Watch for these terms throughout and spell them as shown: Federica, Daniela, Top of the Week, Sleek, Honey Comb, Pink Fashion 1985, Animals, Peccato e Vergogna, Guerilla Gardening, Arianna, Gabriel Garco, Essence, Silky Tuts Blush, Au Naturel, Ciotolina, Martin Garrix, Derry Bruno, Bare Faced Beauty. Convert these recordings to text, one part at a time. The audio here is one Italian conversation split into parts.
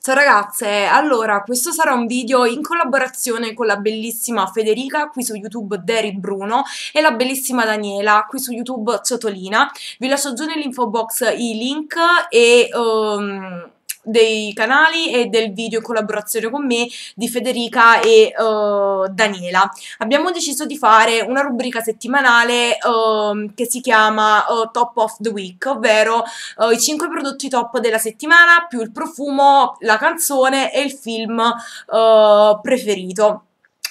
Ciao ragazze, allora questo sarà un video in collaborazione con la bellissima Federica qui su YouTube Derry Bruno e la bellissima Daniela qui su YouTube Ciotolina. Vi lascio giù nell'info box i link e dei canali e del video in collaborazione con me di Federica e Daniela. Abbiamo deciso di fare una rubrica settimanale che si chiama Top of the Week, ovvero i 5 prodotti top della settimana più il profumo, la canzone e il film preferito.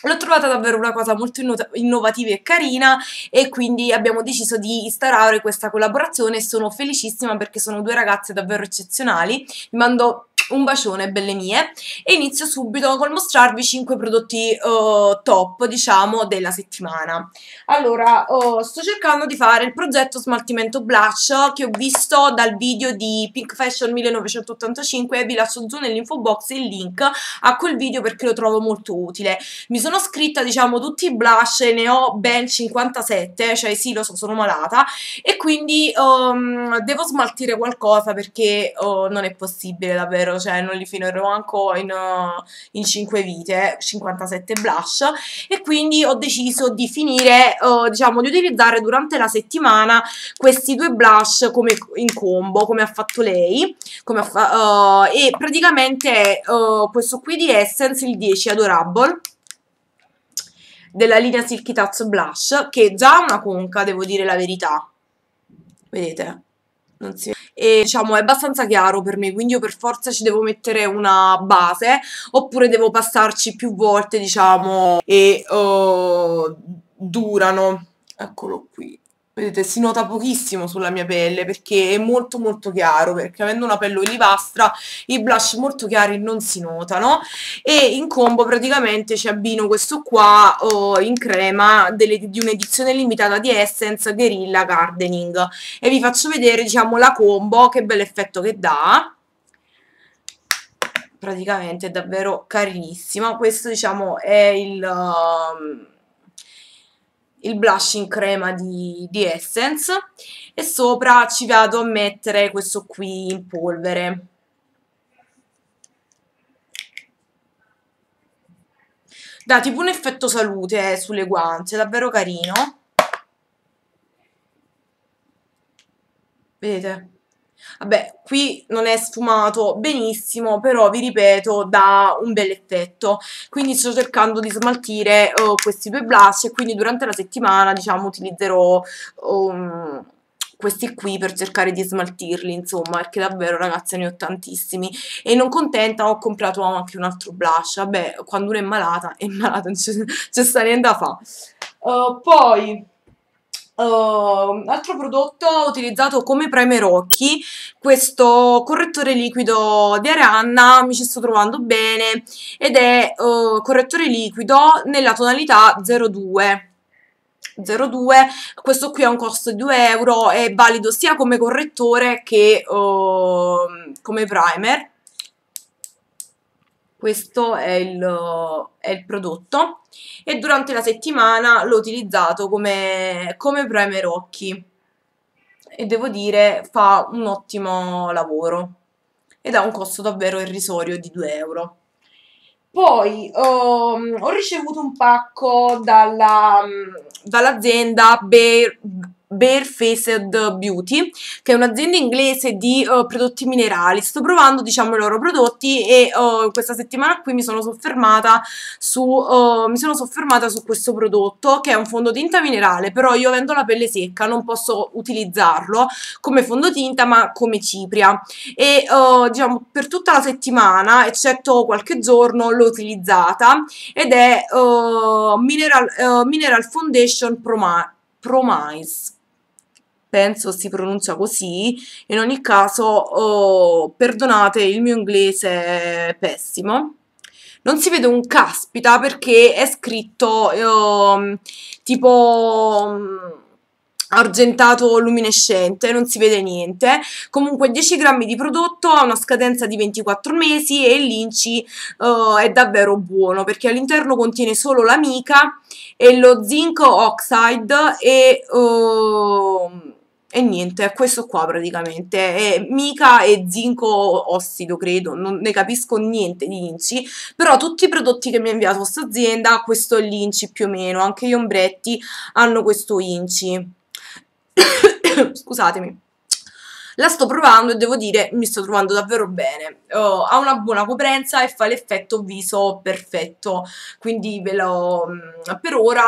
L'ho trovata davvero una cosa molto innovativa e carina e quindi abbiamo deciso di instaurare questa collaborazione e sono felicissima perché sono due ragazze davvero eccezionali. Vi mando un bacione, belle mie, e inizio subito col mostrarvi 5 prodotti top, diciamo, della settimana. Allora, sto cercando di fare il progetto smaltimento blush che ho visto dal video di Pink Fashion 1985, vi lascio giù nell'info box il link a quel video perché lo trovo molto utile. Mi sono scritta, diciamo, tutti i blush e ne ho ben 57, cioè sì, lo so, sono malata, e quindi devo smaltire qualcosa perché non è possibile davvero, cioè non li finirò ancora in 5 vite, 57 blush, e quindi ho deciso di finire, diciamo, di utilizzare durante la settimana questi due blush come in combo, come ha fatto lei, come e praticamente questo qui di Essence, il 10 Adorable, della linea Silky Tuts Blush, che è già una conca, devo dire la verità, vedete? Non si... E diciamo è abbastanza chiaro per me, quindi io per forza ci devo mettere una base oppure devo passarci più volte, diciamo, e durano. Eccolo qui, vedete, si nota pochissimo sulla mia pelle perché è molto molto chiaro, perché avendo una pelle olivastra i blush molto chiari non si notano. E in combo praticamente ci abbino questo qua in crema di un'edizione limitata di Essence, Guerilla Gardening, e vi faccio vedere, diciamo, la combo, che bel effetto che dà. Praticamente è davvero carinissima. Questo, diciamo, è il blush in crema di Essence, e sopra ci vado a mettere questo qui in polvere. Dà tipo un effetto salute sulle guance, davvero carino, vedete? Vabbè, qui non è sfumato benissimo, però vi ripeto, dà un bel effetto. Quindi sto cercando di smaltire questi due blush e quindi durante la settimana, diciamo, utilizzerò questi qui per cercare di smaltirli, insomma, perché davvero, ragazze, ne ho tantissimi. E non contenta, ho comprato anche un altro blush. Vabbè, quando uno è malata, non c'è sta niente da fa. Poi... altro prodotto utilizzato come primer occhi, questo correttore liquido di Arianna, mi ci sto trovando bene, ed è correttore liquido nella tonalità 02. Questo qui ha un costo di 2 euro, è valido sia come correttore che come primer. Questo è il prodotto e durante la settimana l'ho utilizzato come primer occhi e devo dire fa un ottimo lavoro ed ha un costo davvero irrisorio di 2 euro. Poi ho ricevuto un pacco dall'azienda Bare Faced Beauty, che è un'azienda inglese di prodotti minerali. Sto provando, diciamo, i loro prodotti e questa settimana qui mi sono soffermata su questo prodotto, che è un fondotinta minerale, però io avendo la pelle secca non posso utilizzarlo come fondotinta ma come cipria, e diciamo per tutta la settimana eccetto qualche giorno l'ho utilizzata, ed è Mineral Foundation Prom-Promise, penso si pronuncia così. In ogni caso perdonate il mio inglese pessimo, non si vede un caspita perché è scritto tipo argentato luminescente, non si vede niente. Comunque 10 grammi di prodotto, ha una scadenza di 24 mesi e l'inci è davvero buono perché all'interno contiene solo l'amica e lo zinc oxide e E niente, è questo qua praticamente, è mica e zinco ossido, credo, non ne capisco niente di inci, però tutti i prodotti che mi ha inviato questa azienda, questo è l'inci più o meno, anche gli ombretti hanno questo inci. Scusatemi. La sto provando e devo dire mi sto trovando davvero bene, ha una buona coprenza e fa l'effetto viso perfetto, quindi ve lo, per ora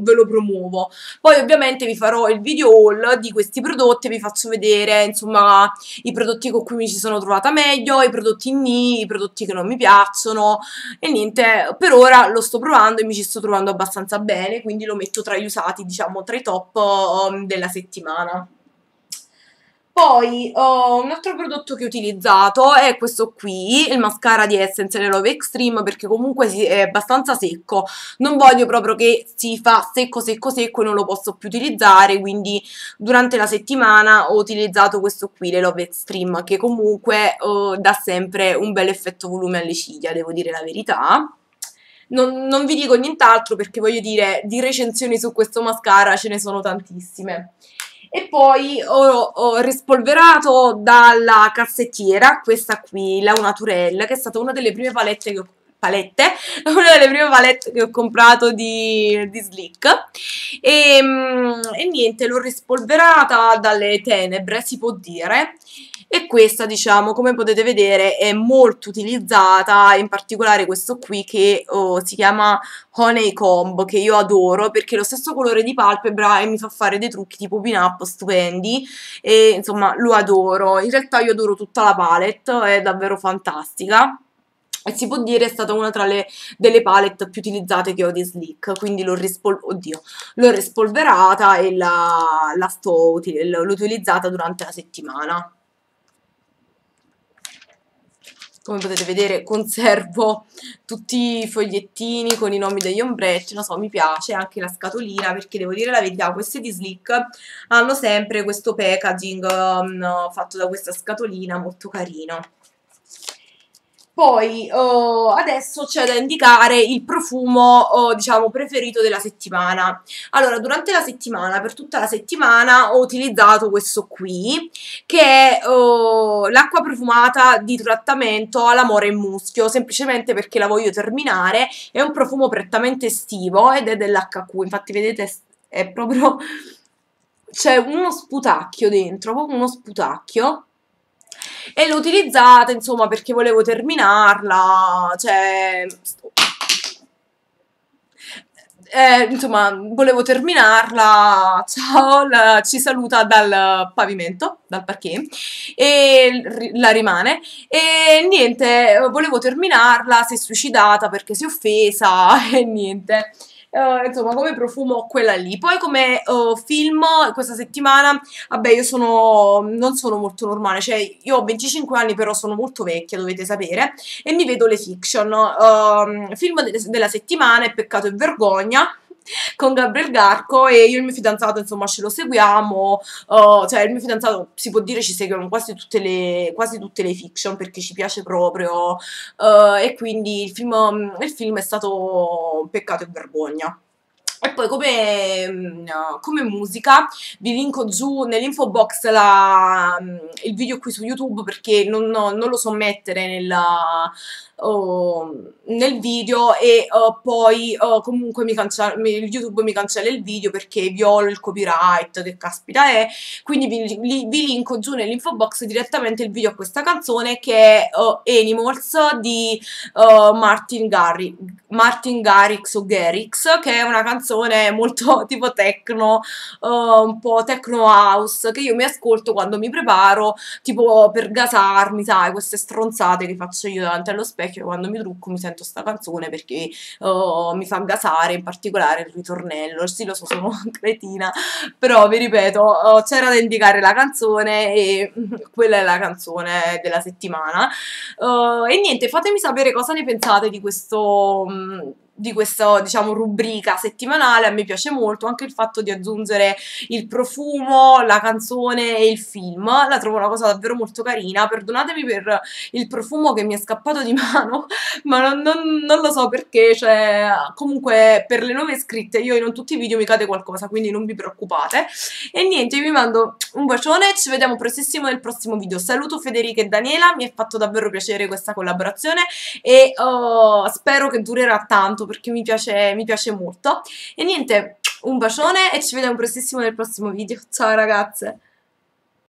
ve lo promuovo. Poi ovviamente vi farò il video haul di questi prodotti, vi faccio vedere insomma i prodotti con cui mi ci sono trovata meglio, i prodotti i prodotti che non mi piacciono e niente, per ora lo sto provando e mi ci sto trovando abbastanza bene, quindi lo metto tra gli usati, diciamo tra i top della settimana. Poi un altro prodotto che ho utilizzato è questo qui, il mascara di Essence Love Extreme, perché comunque è abbastanza secco, non voglio proprio che si fa secco secco secco e non lo posso più utilizzare, quindi durante la settimana ho utilizzato questo qui, Love Extreme, che comunque dà sempre un bel effetto volume alle ciglia, devo dire la verità. Non vi dico nient'altro perché voglio dire, di recensioni su questo mascara ce ne sono tantissime. E poi ho rispolverato dalla cassettiera questa qui, la Au Naturel, che è stata una delle prime palette che ho comprato di Sleek, e niente, l'ho rispolverata dalle tenebre, si può dire, e questa diciamo come potete vedere è molto utilizzata, in particolare questo qui che si chiama Honey Comb, che io adoro perché è lo stesso colore di palpebra e mi fa fare dei trucchi tipo pin up stupendi, e insomma lo adoro, in realtà io adoro tutta la palette, è davvero fantastica. E si può dire è stata una tra delle palette più utilizzate che ho di Sleek, quindi l'ho rispolverata e l'ho utilizzata durante la settimana. Come potete vedere conservo tutti i fogliettini con i nomi degli ombretti, non so, mi piace anche la scatolina perché devo dire la verità, queste di Sleek hanno sempre questo packaging fatto da questa scatolina molto carino. Poi adesso c'è da indicare il profumo diciamo preferito della settimana. Allora durante la settimana, per tutta la settimana ho utilizzato questo qui che è l'acqua profumata di trattamento all'amore e muschio, semplicemente perché la voglio terminare, è un profumo prettamente estivo ed è dell'HQ, infatti vedete è proprio, c'è uno sputacchio dentro, proprio uno sputacchio. E l'ho utilizzata insomma perché volevo terminarla, cioè insomma volevo terminarla. Ciao, ci saluta dal pavimento, dal parquet, e la rimane, e niente, volevo terminarla, si è suicidata perché si è offesa e niente. Insomma come profumo quella lì. Poi come film questa settimana, vabbè io non sono molto normale, cioè io ho 25 anni però sono molto vecchia, dovete sapere, e mi vedo le fiction. Film della settimana è Peccato e Vergogna con Gabriel Garco, e io e il mio fidanzato insomma ce lo seguiamo, cioè il mio fidanzato si può dire ci seguono quasi tutte le fiction perché ci piace proprio, e quindi il film è stato Peccato e Vergogna. E poi come musica vi linko giù nell'info box il video qui su YouTube perché non lo so mettere nel video, e poi comunque YouTube mi cancella il video perché violo il copyright, che caspita è, quindi vi linko giù nell'info box direttamente il video a questa canzone che è Animals di Martin Garrix o Garrix, che è una canzone molto tipo techno, un po' techno house, che io mi ascolto quando mi preparo tipo per gasarmi, sai, queste stronzate che faccio io davanti allo specchio quando mi trucco, mi sento sta canzone perché mi fa gasare, in particolare il ritornello. Sì, lo so, sono cretina, però vi ripeto, c'era da indicare la canzone e quella è la canzone della settimana. E niente, fatemi sapere cosa ne pensate di questo di questa, diciamo, rubrica settimanale. A me piace molto anche il fatto di aggiungere il profumo, la canzone e il film, la trovo una cosa davvero molto carina. Perdonatemi per il profumo che mi è scappato di mano, ma non lo so perché, cioè, comunque per le nuove iscritte io in tutti i video mi cade qualcosa, quindi non vi preoccupate. E niente, io vi mando un bacione, ci vediamo prestissimo nel prossimo video. Saluto Federica e Daniela, mi è fatto davvero piacere questa collaborazione e spero che durerà tanto, perché mi piace molto. E niente, un bacione e ci vediamo prestissimo nel prossimo video. Ciao ragazze!